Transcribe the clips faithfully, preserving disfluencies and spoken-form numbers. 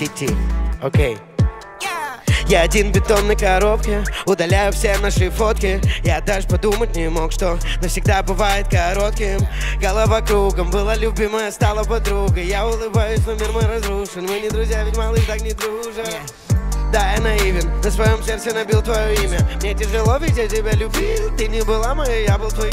сети. Окей. Я один в бетонной коробке, удаляю все наши фотки. Я даже подумать не мог, что навсегда бывает коротким. Голова кругом, была любимая, стала подругой. Я улыбаюсь, но мир мой разрушен. Мы не друзья, ведь малые так не дружат. Да, я наивен, на своем сердце набил твое имя. Мне тяжело, ведь я тебя любил. Ты не была моей, я был твоим.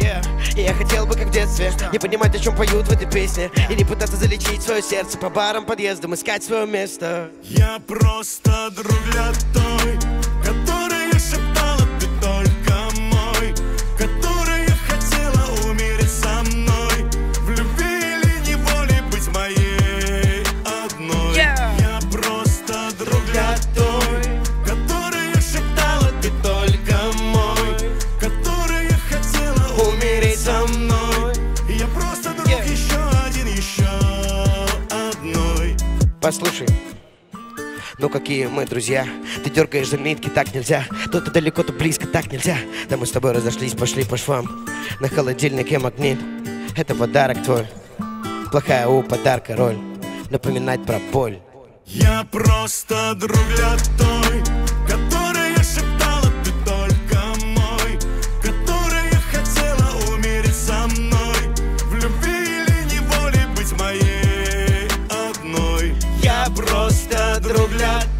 Yeah. И я хотел бы, как в детстве, что? Не понимать, о чем поют в этой песне, yeah. И не пытаться залечить свое сердце по барам, подъездам, искать свое место. Я просто друг для той, которая шептала: ты только мой, которая хотела умереть со мной, в любви или неволе быть моей одной, yeah. Я просто друг для той, которая шептала: ты только мой, которая хотела умереть со мной. Я просто друг, yeah. еще один, еще одной. Послушай, ну какие мы друзья. Ты дергаешь за нитки, так нельзя. То ты далеко, то близко, так нельзя. Да мы с тобой разошлись, пошли по швам. На холодильнике магнит. Это подарок твой. Плохая у подарка роль — напоминать про боль. Я просто друг для той, которая шептала: ты только мой, которая хотела умереть со мной, в любви или неволе быть моей одной. Я просто друг для той.